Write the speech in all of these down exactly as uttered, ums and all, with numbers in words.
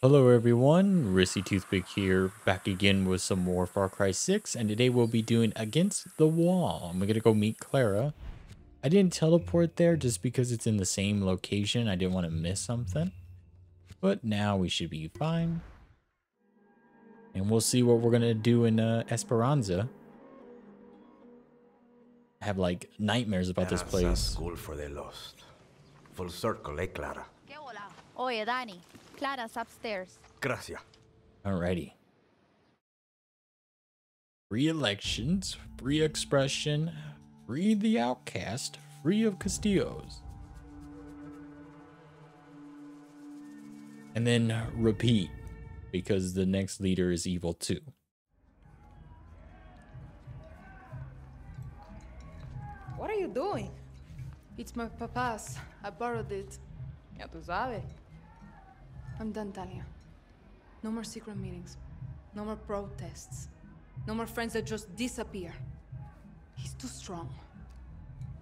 Hello everyone, Risky Toothpick here, back again with some more Far Cry six, and today we'll be doing Against the Wall. I'm gonna go meet Clara. I didn't teleport there just because it's in the same location. I didn't want to miss something, but now we should be fine. And we'll see what we're gonna do in uh, Esperanza. I have like nightmares about this place. That's school for the lost. Full circle, eh, Clara? Oye, Dani. Clara's upstairs. Gracias. Alrighty. Free elections, free expression, free the outcast, free of Castillos. And then repeat, because the next leader is evil too. What are you doing? It's my papa's. I borrowed it. Ya tu sabes. I'm done, Talia. No more secret meetings. No more protests. No more friends that just disappear. He's too strong.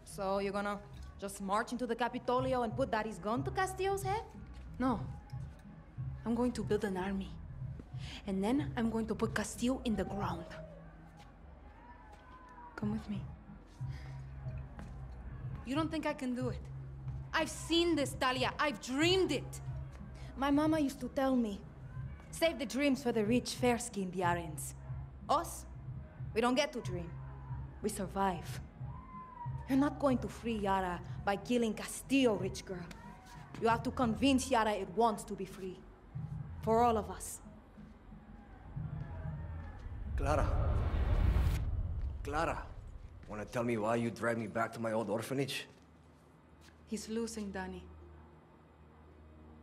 So you're gonna just march into the Capitolio and put Daddy's gun to Castillo's head? No. I'm going to build an army. And then I'm going to put Castillo in the ground. Come with me. You don't think I can do it? I've seen this, Talia. I've dreamed it. My mama used to tell me, save the dreams for the rich, fair-skinned Yarens. Us? We don't get to dream. We survive. You're not going to free Yara by killing Castillo, rich girl. You have to convince Yara it wants to be free. For all of us. Clara. Clara. Wanna tell me why you dragged me back to my old orphanage? He's losing, Danny.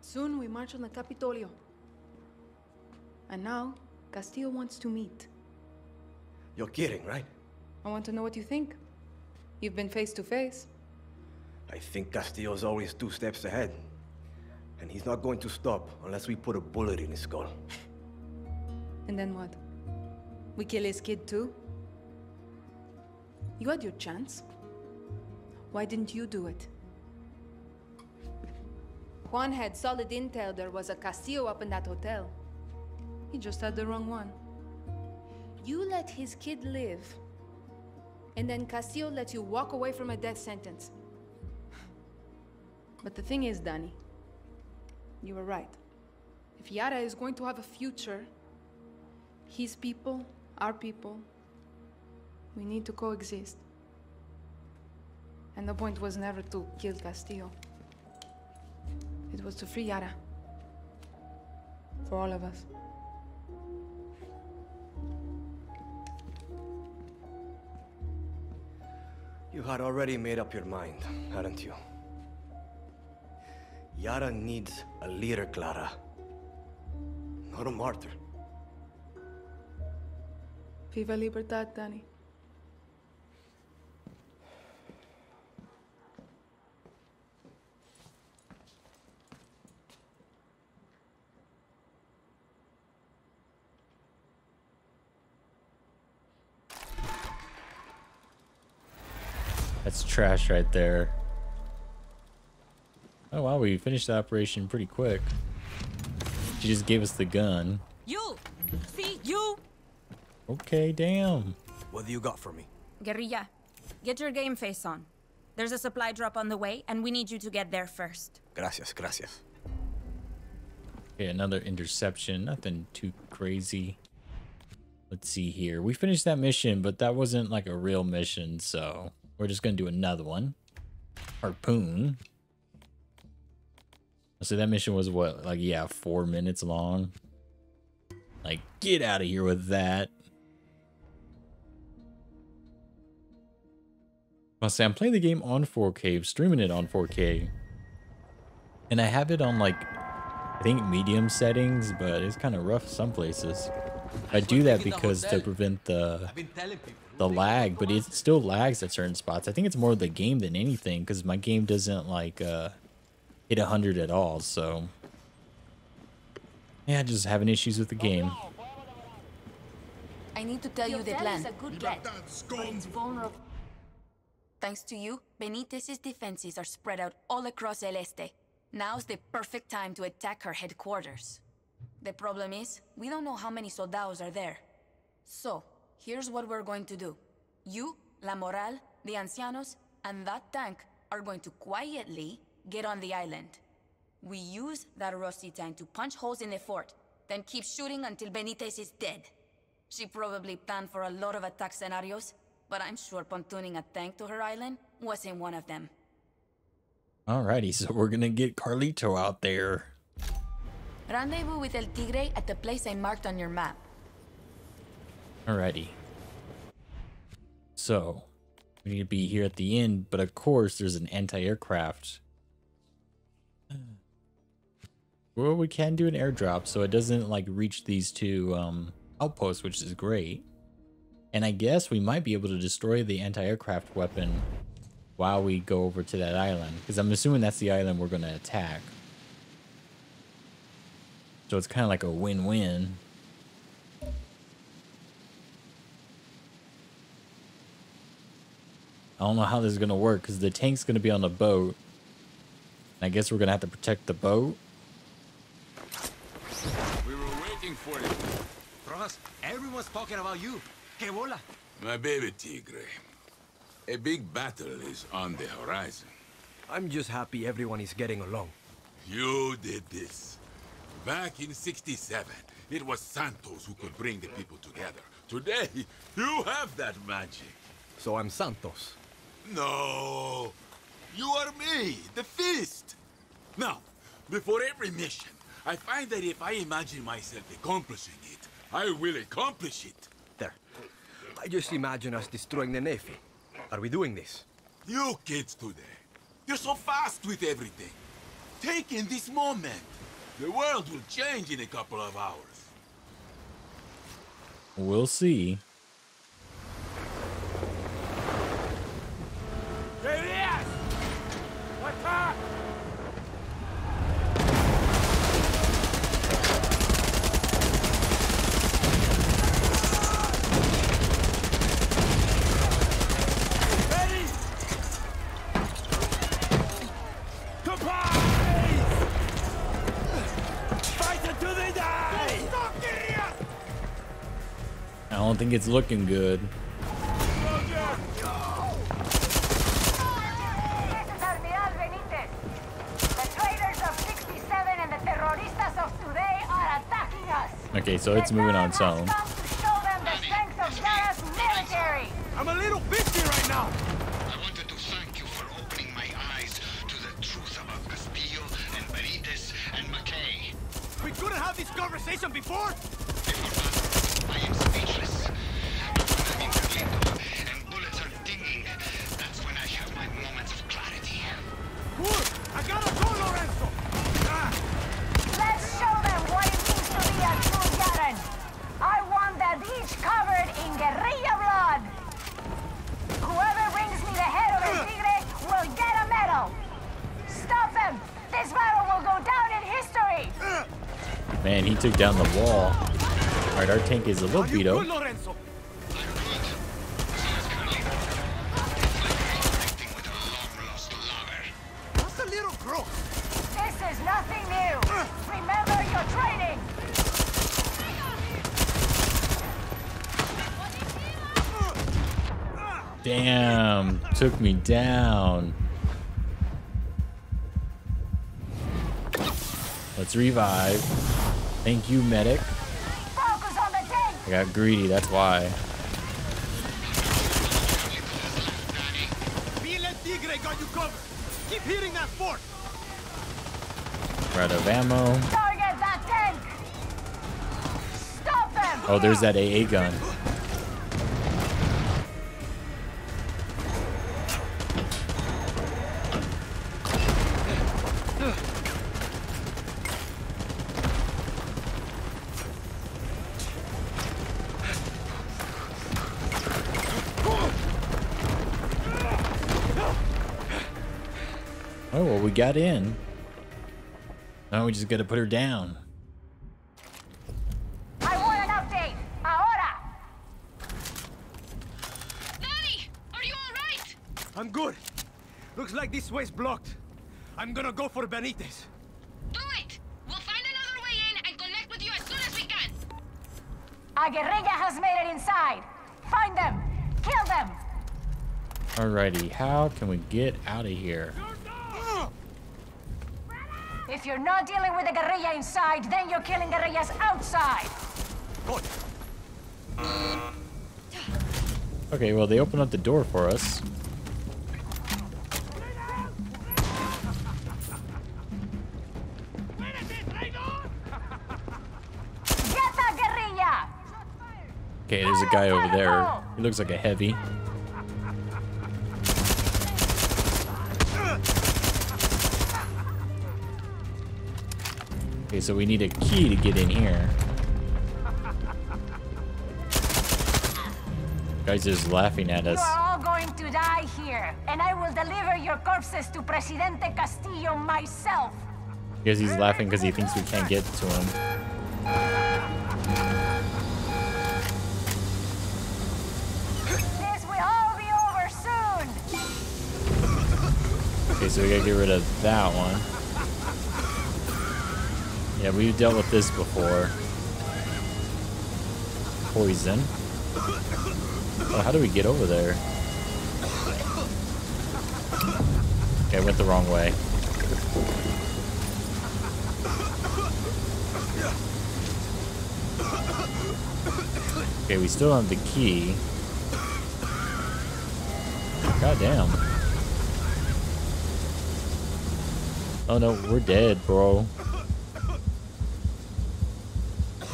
Soon we march on the Capitolio. And now, Castillo wants to meet. You're kidding, right? I want to know what you think. You've been face to face. I think Castillo's always two steps ahead. And he's not going to stop unless we put a bullet in his skull. And then what? We kill his kid too? You had your chance. Why didn't you do it? Juan had solid intel there was a Castillo up in that hotel. He just had the wrong one. You let his kid live, and then Castillo let you walk away from a death sentence. But the thing is, Dani, you were right. If Yara is going to have a future, his people, our people, we need to coexist. And the point was never to kill Castillo. It was to free Yara. For all of us. You had already made up your mind, hadn't you? Yara needs a leader, Clara. Not a martyr. Viva Libertad, Dani. That's trash right there. Oh wow, we finished the operation pretty quick. She just gave us the gun. You! See, you! Okay, damn. What do you got for me? Guerrilla, get your game face on. There's a supply drop on the way, and we need you to get there first. Gracias, gracias. Okay, another interception. Nothing too crazy. Let's see here. We finished that mission, but that wasn't like a real mission, so... We're just going to do another one. Harpoon. So that mission was what? Like, yeah, four minutes long. Like, get out of here with that. I'll say I'm playing the game on four K, streaming it on four K. And I have it on like, I think medium settings, but it's kind of rough some places. I do that because to prevent the the lag, but it still lags at certain spots. I think it's more the game than anything, because my game doesn't like uh, hit one hundred at all. So yeah, just having issues with the game. I need to tell you the plan. Thanks to you, Benitez's defenses are spread out all across El Este. Now's the perfect time to attack her headquarters. The problem is, we don't know how many soldados are there. So, here's what we're going to do. You, La Moral, the Ancianos, and that tank are going to quietly get on the island. We use that rusty tank to punch holes in the fort, then keep shooting until Benitez is dead. She probably planned for a lot of attack scenarios, but I'm sure pontooning a tank to her island wasn't one of them. Alrighty, so we're gonna get Carlito out there. Rendezvous with El Tigre at the place I marked on your map. Alrighty. So, we need to be here at the end, but of course there's an anti-aircraft. Well, we can do an airdrop, so it doesn't like reach these two um, outposts, which is great. And I guess we might be able to destroy the anti-aircraft weapon while we go over to that island, because I'm assuming that's the island we're gonna attack. So it's kind of like a win-win. I don't know how this is gonna work, because the tank's gonna be on the boat. And I guess we're gonna have to protect the boat. We were waiting for you. Ross, everyone's talking about you. Que bola. My baby Tigre. A big battle is on the horizon. I'm just happy everyone is getting along. You did this. Back in sixty-seven, it was Santos who could bring the people together. Today, you have that magic. So I'm Santos? No. You are me, the Fist. Now, before every mission, I find that if I imagine myself accomplishing it, I will accomplish it. There. I just imagine us destroying the Nefi. Are we doing this? You kids today. You're so fast with everything. Take in this moment. The world will change in a couple of hours. We'll see. I think it's looking good. Okay, so it's moving on its own. I'm a little busy right now. I wanted to thank you for opening my eyes to the truth about Castillo and Benitez and McKay. We couldn't have this conversation before. Man, he took down the wall. All right, our tank is a little beat up. This is nothing new. Remember your training. Damn, took me down. Let's revive. Thank you, medic. Focus on the tank. I got greedy, that's why. Keep hitting that fort. We're out of ammo. Target that tank. Stop them. Oh, there's that A A gun. Oh, well, we got in. Now we just gotta put her down. I want an update. Ahora. Danny, are you all right? I'm good. Looks like this way's blocked. I'm gonna go for Benitez. Do it. We'll find another way in and connect with you as Aguirreja has made it inside. Find them. Kill them. Alrighty, how can we get out of here? If you're not dealing with the guerrilla inside, then you're killing guerrillas outside. Good. Okay, well, they opened up the door for us. Get that guerrilla! Okay, there's a guy over there. He looks like a heavy. Okay, so we need a key to get in here. You guys just laughing at us. You are all going to die here, and I will deliver your corpses to Presidente Castillo myself. Because he's laughing because he thinks we can't get to him. This will all be over soon. Okay, so we gotta get rid of that one. Yeah, we've dealt with this before. Poison. Oh, how do we get over there? Okay, I went the wrong way. Okay, we still have the key. God damn. Oh no, we're dead, bro.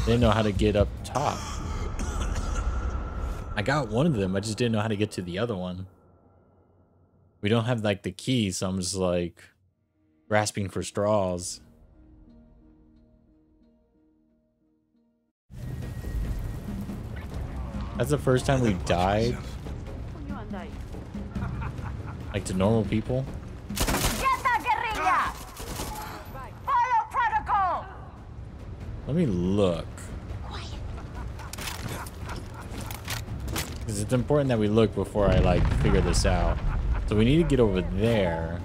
They didn't know how to get up top. I got one of them. I just didn't know how to get to the other one. We don't have like the key, so I'm just like grasping for straws. That's the first time we died. Like to normal people. Let me look. Because it's important that we look before I like figure this out. So we need to get over there.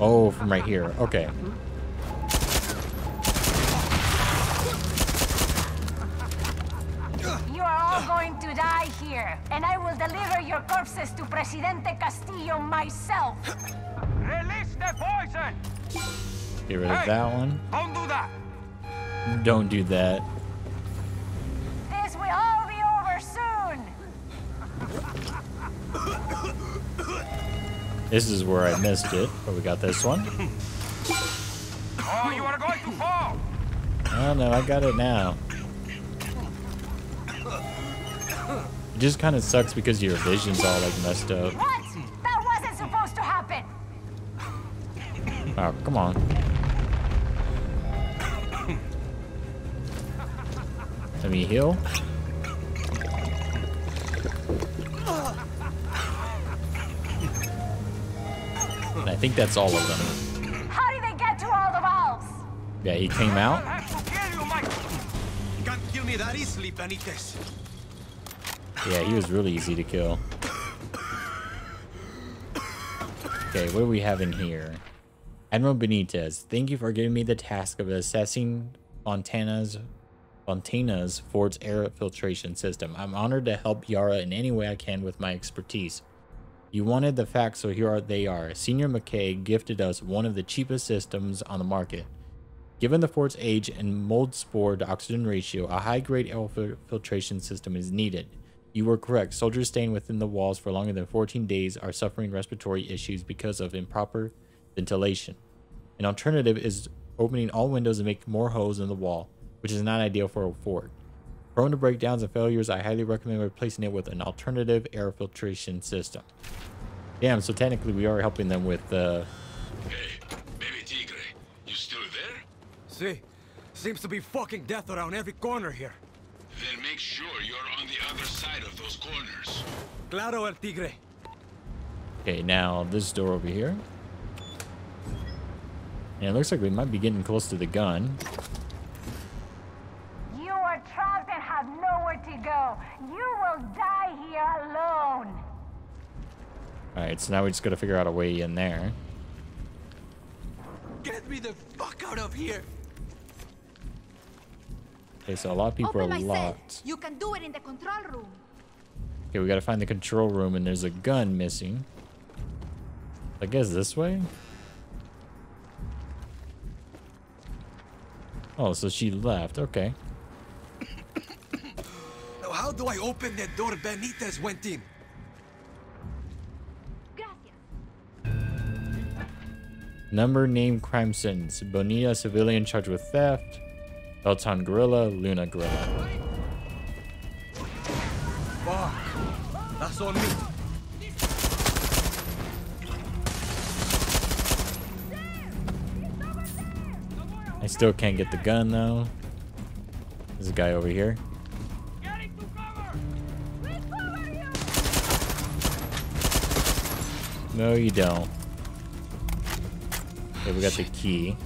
Oh, from right here. Okay. You are all going to die here, and I will deliver your corpses to Presidente Castillo myself. Release the poison! Get rid of that one. Don't do that. Don't do that. This will all be over soon. This is where I missed it, but we got this one. Oh, you are going to fall. Oh no, I got it now. It just kind of sucks because your vision's all like messed up. What? That wasn't supposed to happen. Oh, come on. Let me heal. And I think that's all of them. How did they get to all the valves? Yeah, he came out. You can't kill me that easily, Benitez. Yeah, he was really easy to kill. Okay, what do we have in here? Admiral Benitez, thank you for giving me the task of assessing Montana's Fontana's Ford's air filtration system. I'm honored to help Yara in any way I can with my expertise. You wanted the facts, so here are they are. Senior McKay gifted us one of the cheapest systems on the market. Given the Ford's age and mold spore to oxygen ratio, a high-grade air filtration system is needed. You were correct. Soldiers staying within the walls for longer than fourteen days are suffering respiratory issues because of improper ventilation. An alternative is opening all windows and make more holes in the wall, which is not ideal for a fort. Prone to breakdowns and failures, I highly recommend replacing it with an alternative air filtration system. Damn, so technically we are helping them with the... Uh... Hey, baby Tigre, you still there? See, seems to be fucking death around every corner here. Then make sure you're on the other side of those corners. Claro, El Tigre. Okay, now this door over here. And it looks like we might be getting close to the gun. Alright, so now we just gotta figure out a way in there. Get me the fuck out of here! Okay, so a lot of people Open are locked. You can do it in the control room. Okay, we gotta find the control room, and there's a gun missing. I guess this way? Oh, so she left. Okay. Now how do I open that door Benitez went in? Number, name, crime, sentence. Bonilla, civilian charged with theft. Elton Gorilla, Luna Gorilla. Oh, that's on me. I still can't get the gun though. There's a guy over here. No, you don't. Okay, we got the key.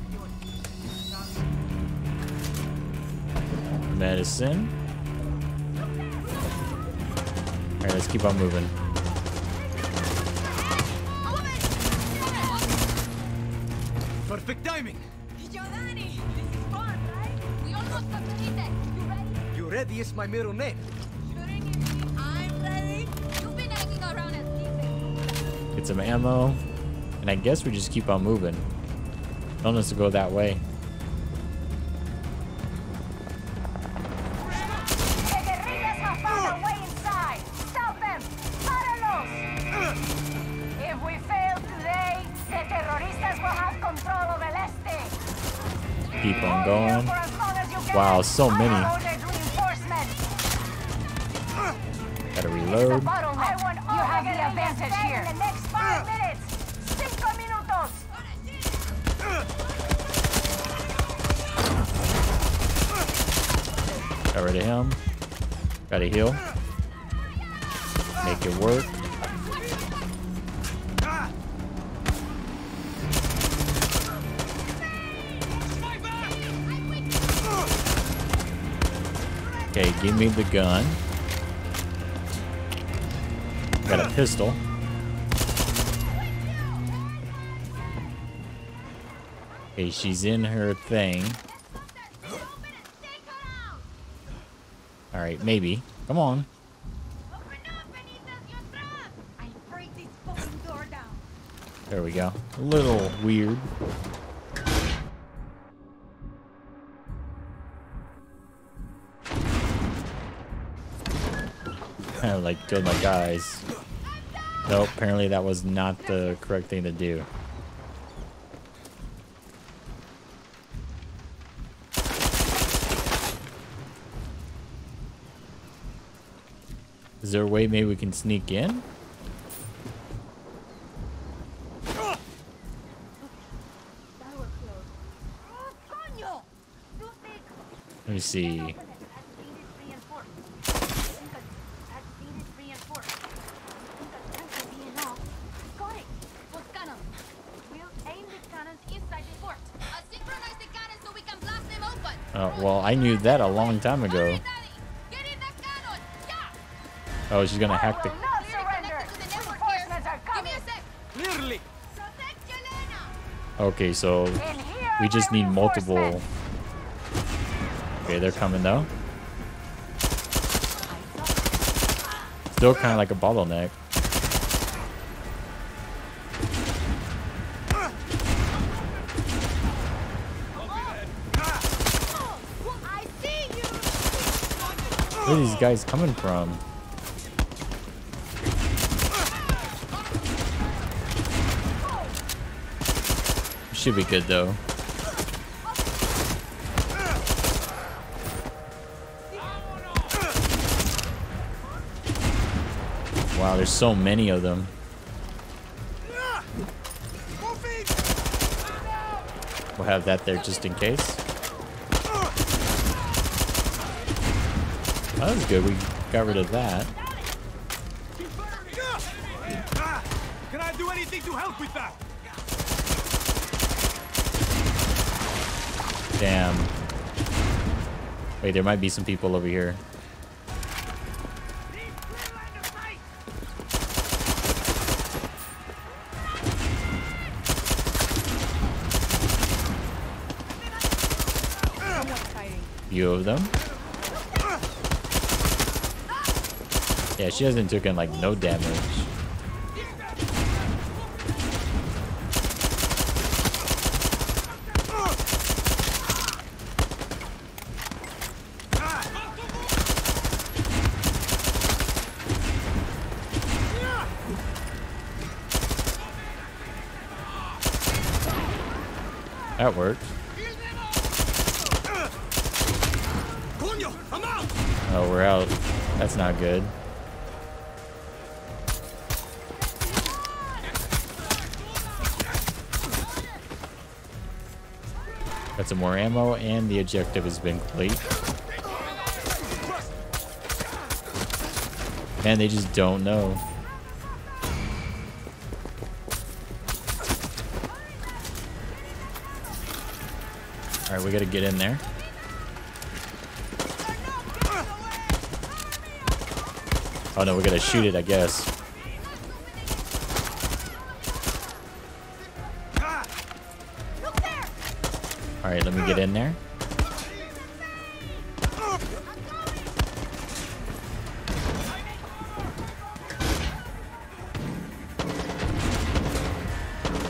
Medicine. Alright, let's keep on moving. Perfect timing! Giovanni, this is fun, right? We almost got to meet it. You ready? You ready is my middle name. I'm ready. You've been hanging around and sleeping. Get some ammo. And I guess we just keep on moving. Unless we go that way. Keep on going. Wow, so many. Gotta reload. I want all you have the advantage here. In the next five minutes. Cinco minutos. Got rid of him. Gotta heal. Make it work. Okay, give me the gun. Got a pistol. Okay, she's in her thing. Alright, maybe. Come on. There we go. A little weird. I like killed my guys. Nope, apparently that was not the correct thing to do. Is there a way maybe we can sneak in? Let me see. Oh, well, I knew that a long time ago. Oh, she's gonna hack the... Okay, so we just need multiple... Okay, they're coming though. Still kind of like a bottleneck. Where are these guys coming from? Should be good though. Wow, there's so many of them. We'll have that there just in case. That was good. We got rid of that. Can I do anything to help with that? Damn. Wait, there might be some people over here. Few of them. Yeah, she hasn't taken like no damage. That works. Oh, we're out. That's not good. Got some more ammo, and the objective has been complete. Man, they just don't know. All right, we gotta get in there. Oh no, we gotta shoot it, I guess. All right, let me get in there.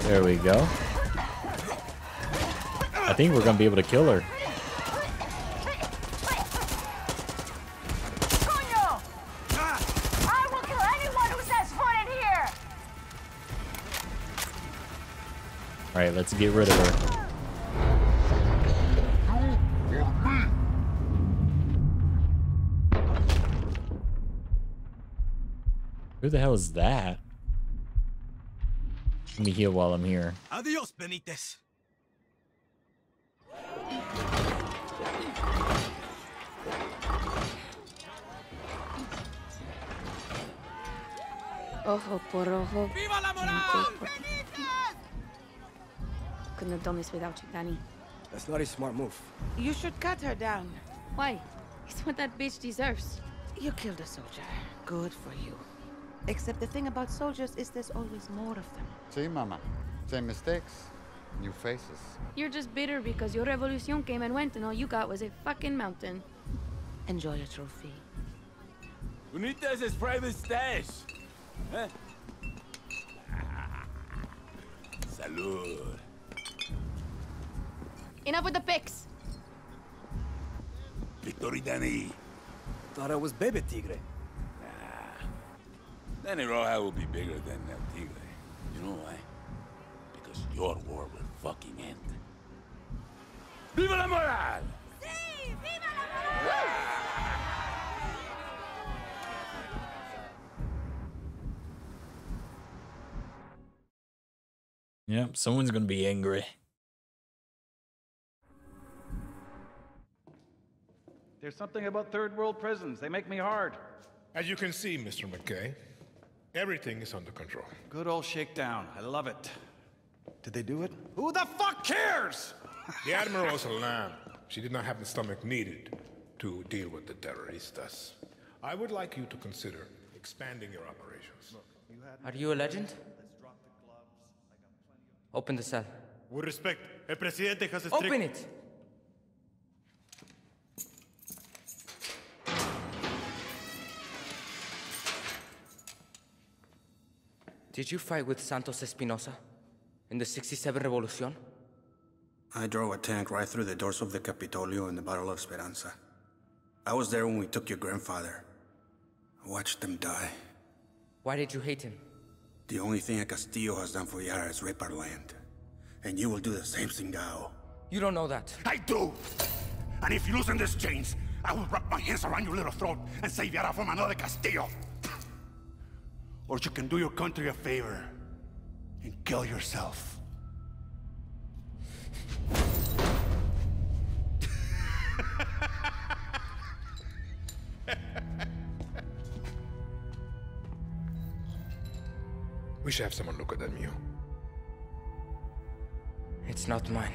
There we go. I think we're gonna be able to kill her. I will kill anyone who sets foot in here. All right, let's get rid of her. Who the hell is that? Let me heal while I'm here. Adios, Benitez. Ojo por ojo. Viva la moral! Couldn't have done this without you, Danny. That's not a smart move. You should cut her down. Why? It's what that bitch deserves. You killed a soldier. Good for you. Except the thing about soldiers is there's always more of them. See, Mama. Same mistakes. New faces. You're just bitter because your revolution came and went and all you got was a fucking mountain. Enjoy your trophy. Benitez is private stash. Huh? Salud. Enough with the pics. Victoria Dani. Thought I was baby Tigre. Nah. Danny Roja will be bigger than El Tigre. You know why? Because your war will fucking end. Viva la moral! Si, viva la moral! Woo! Yep, someone's gonna be angry. There's something about third world prisons. They make me hard. As you can see, Mister McKay, everything is under control. Good old shakedown. I love it. Did they do it? Who the fuck cares? The Admiral was alarmed. She did not have the stomach needed to deal with the terroristas. I would like you to consider expanding your operations. Are you a legend? Open the cell. With respect, El Presidente has a strict... Open it! Did you fight with Santos Espinosa in the sixty-seven Revolucion? I drove a tank right through the doors of the Capitolio in the Battle of Esperanza. I was there when we took your grandfather. I watched them die. Why did you hate him? The only thing that Castillo has done for Yara is rape our land. And you will do the same thing now. You don't know that. I do! And if you loosen these chains, I will wrap my hands around your little throat and save Yara from another Castillo. Or you can do your country a favor and kill yourself. We should have someone look at that meal. It's not mine.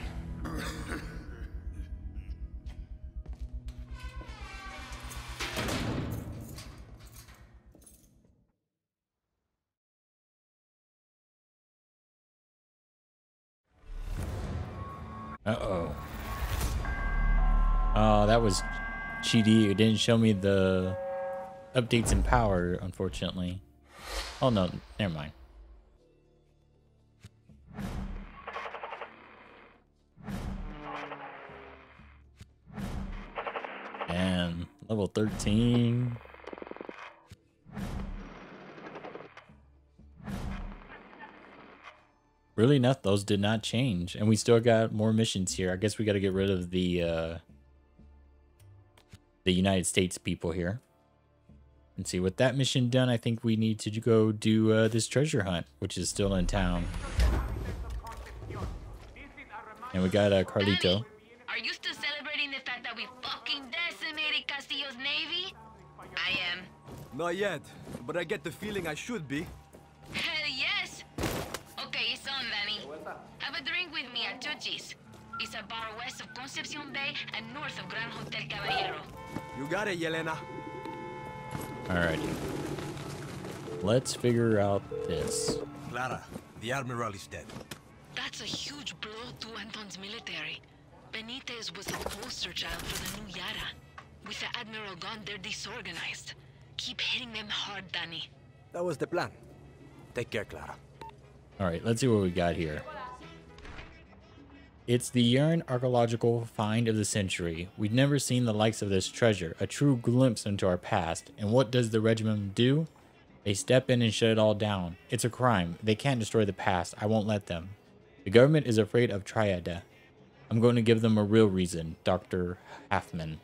Uh-oh. Oh, that was cheaty. It didn't show me the updates in power, unfortunately. Oh no, never mind. And level thirteen. Really enough, those did not change. And we still got more missions here. I guess we got to get rid of the uh, the United States people here. And see, with that mission done, I think we need to go do uh, this treasure hunt, which is still in town. And we got uh, Carlito. Danny, are you still celebrating the fact that we fucking decimated Castillo's navy? I am. Not yet, but I get the feeling I should be. Have a drink with me at Chuchis. It's a bar west of Concepcion Bay and north of Grand Hotel Caballero. You got it, Yelena. Alrighty. Let's figure out this. Clara, the Admiral is dead. That's a huge blow to Anton's military. Benitez was a poster child for the new Yara. With the Admiral gone, they're disorganized. Keep hitting them hard, Dani. That was the plan. Take care, Clara. Alright, let's see what we got here. It's the Yaren archaeological find of the century. We've never seen the likes of this treasure, a true glimpse into our past. And what does the regiment do? They step in and shut it all down. It's a crime. They can't destroy the past. I won't let them. The government is afraid of Triada. I'm going to give them a real reason, Doctor Halfman.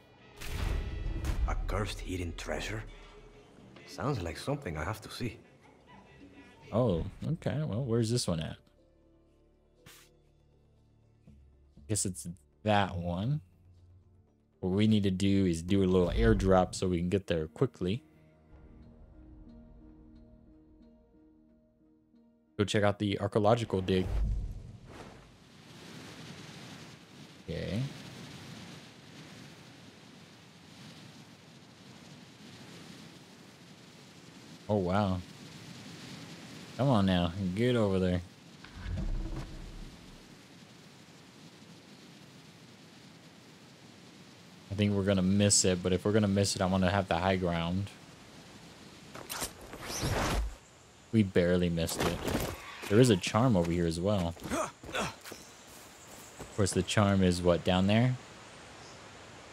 A cursed hidden treasure? Sounds like something I have to see. Oh, okay. Well, where's this one at? I guess it's that one. What we need to do is do a little airdrop so we can get there quickly. Go check out the archaeological dig. Okay. Oh, wow. Come on now, get over there. I think we're gonna miss it, but if we're gonna miss it, I wanna have the high ground. We barely missed it. There is a charm over here as well. Of course, the charm is what, down there?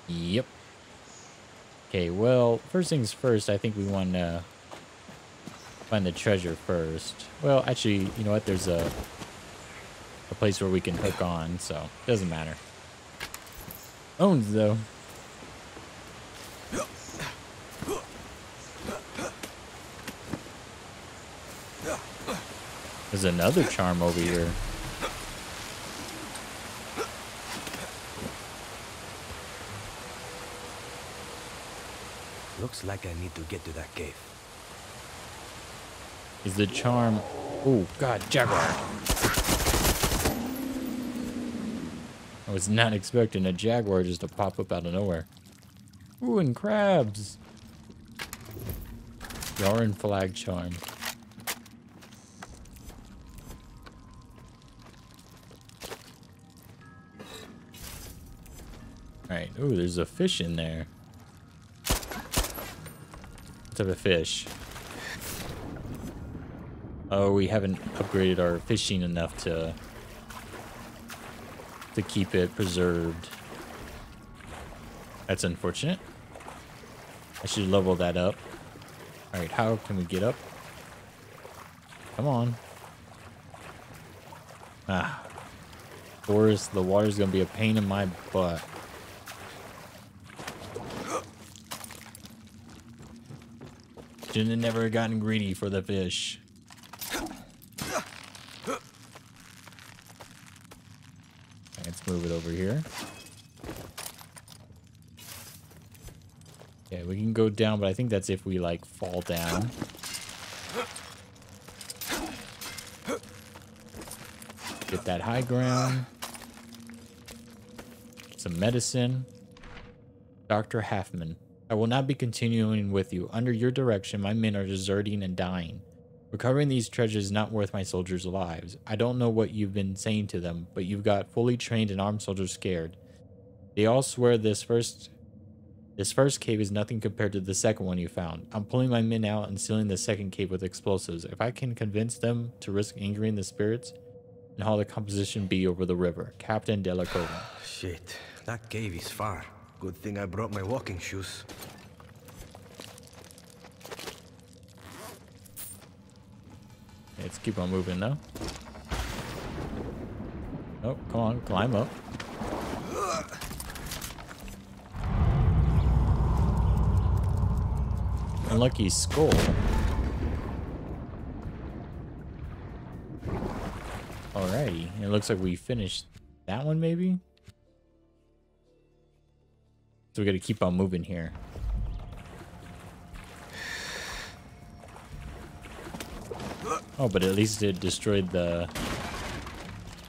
Yep. Okay, well, first things first, I think we wanna find the treasure first. Well, actually, you know what? There's a a place where we can hook on, so it doesn't matter. Owns though. There's another charm over here. Looks like I need to get to that cave. Is the charm? Oh God, jaguar! I was not expecting a jaguar just to pop up out of nowhere. Ooh, and crabs. Yaren flag charm. All right. Ooh, there's a fish in there. What type of fish? Oh, we haven't upgraded our fishing enough to to keep it preserved. That's unfortunate. I should level that up. All right, how can we get up? Come on. Ah, forest. The water's gonna be a pain in my butt. Shouldn't have never gotten greedy for the fish. Move it over here. Yeah, we can go down, but I think that's if we like fall down. Get that high ground. Some medicine. Doctor Halfman, I will not be continuing with you. Under your direction, my men are deserting and dying. Recovering these treasures is not worth my soldiers' lives. I don't know what you've been saying to them, but you've got fully trained and armed soldiers scared. They all swear this first This first cave is nothing compared to the second one you found. I'm pulling my men out and sealing the second cave with explosives. If I can convince them to risk angering the spirits, and haul the composition B over the river. Captain De La Cova. Shit, that cave is far. Good thing I brought my walking shoes. Let's keep on moving though. Oh, come on, climb up. Unlucky skull. Alrighty, it looks like we finished that one maybe? So we gotta keep on moving here. Oh, but at least it destroyed the,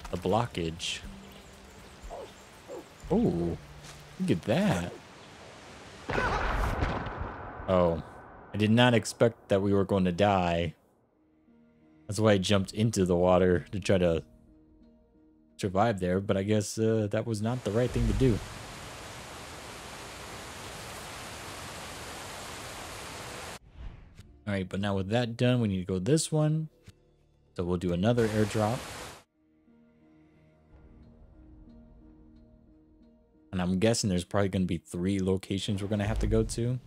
the blockage. Oh, look at that. Oh, I did not expect that we were going to die. That's why I jumped into the water to try to survive there, but I guess uh, that was not the right thing to do. All right, but now with that done, we need to go this one. So we'll do another airdrop. And I'm guessing there's probably going to be three locations we're going to have to go to.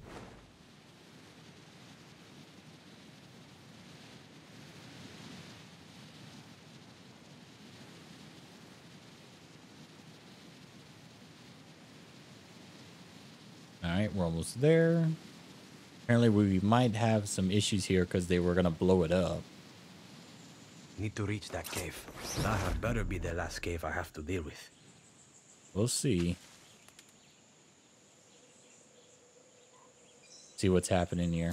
All right, we're almost there. Apparently we might have some issues here because they were going to blow it up. Need to reach that cave. That had better be the last cave I have to deal with. We'll see. See what's happening here.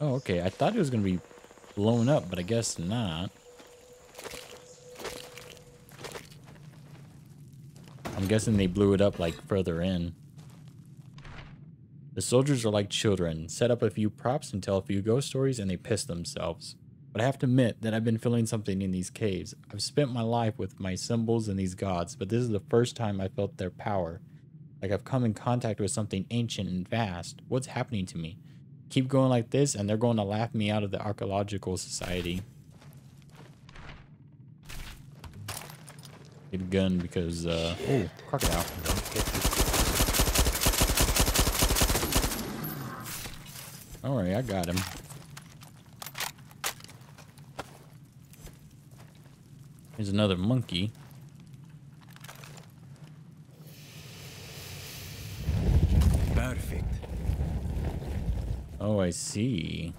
Oh, okay. I thought it was going to be blown up, but I guess not. I'm guessing they blew it up like further in. The soldiers are like children, set up a few props and tell a few ghost stories and they piss themselves. But I have to admit that I've been feeling something in these caves. I've spent my life with my symbols and these gods, but this is the first time I felt their power. Like I've come in contact with something ancient and vast. What's happening to me? Keep going like this and they're going to laugh me out of the archaeological society. Get a gun because, uh, oh, crocodile. All right, I got him. Here's another monkey. Perfect. Oh, I see.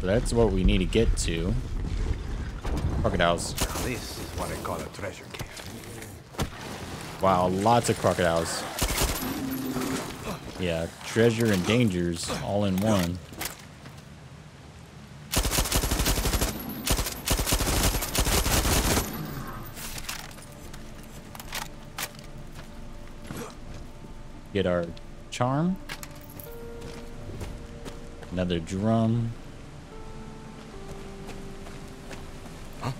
So that's what we need to get to. Crocodiles. This is what I call a treasure cave. Wow, lots of crocodiles. Yeah, treasure and dangers all in one. Get our charm. Another drum. Huh?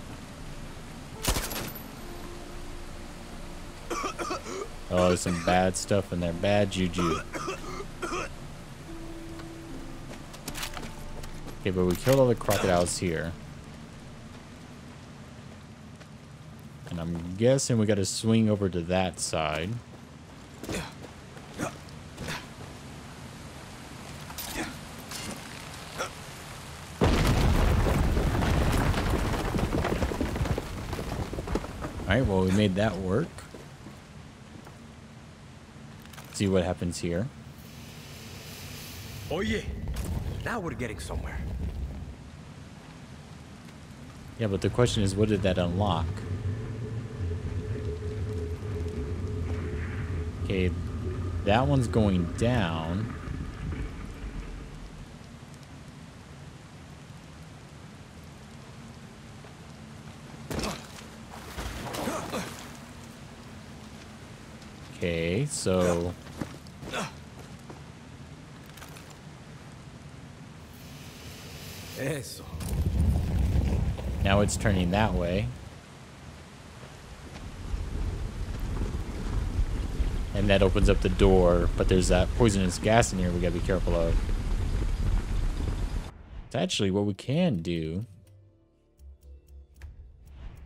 Oh, there's some bad stuff in there. Bad juju. Okay, but we killed all the crocodiles here. And I'm guessing we got to swing over to that side. Alright, well, we made that work. Let's see what happens here. Oh yeah, now we're getting somewhere. Yeah, but the question is, what did that unlock? Okay, that one's going down. Okay, so now it's turning that way. and that opens up the door, but there's that poisonous gas in here we gotta be careful of. It's actually what we can do.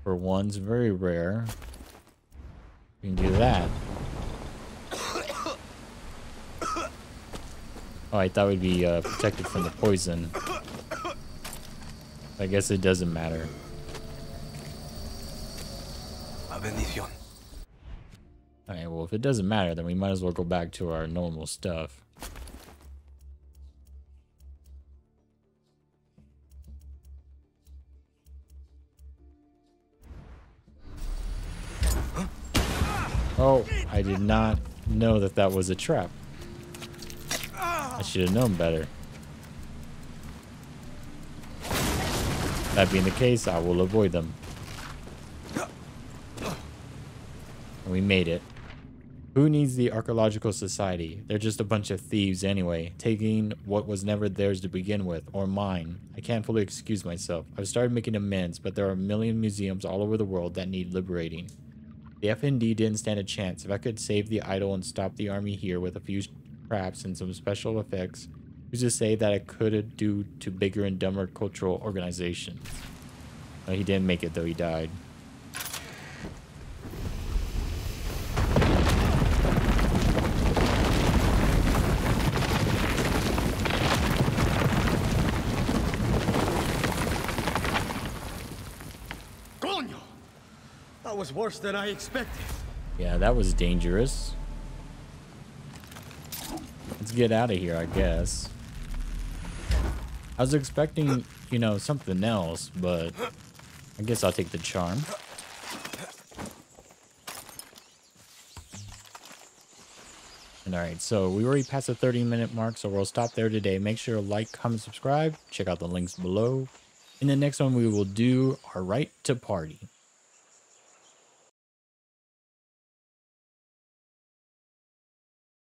For one's very rare. We can do that. Oh, I thought we'd be uh, protected from the poison. I guess it doesn't matter. Alright, well, if it doesn't matter, then we might as well go back to our normal stuff. Oh, I did not know that that was a trap. I should have known better. That being the case, I will avoid them. And we made it. Who needs the Archaeological Society? They're just a bunch of thieves anyway, taking what was never theirs to begin with, or mine. I can't fully excuse myself. I've started making amends, but there are a million museums all over the world that need liberating. The F N D didn't stand a chance. If I could save the idol and stop the army here with a few traps and some special effects, who's to say that I could do to bigger and dumber cultural organizations? No, he didn't make it though, he died. Was worse than I expected. Yeah, that was dangerous. Let's get out of here, I guess. I was expecting, you know, something else, but I guess I'll take the charm. And alright, so we already passed the thirty minute mark, so we'll stop there today. Make sure to like, comment, subscribe, check out the links below. In the next one, we will do our right to party.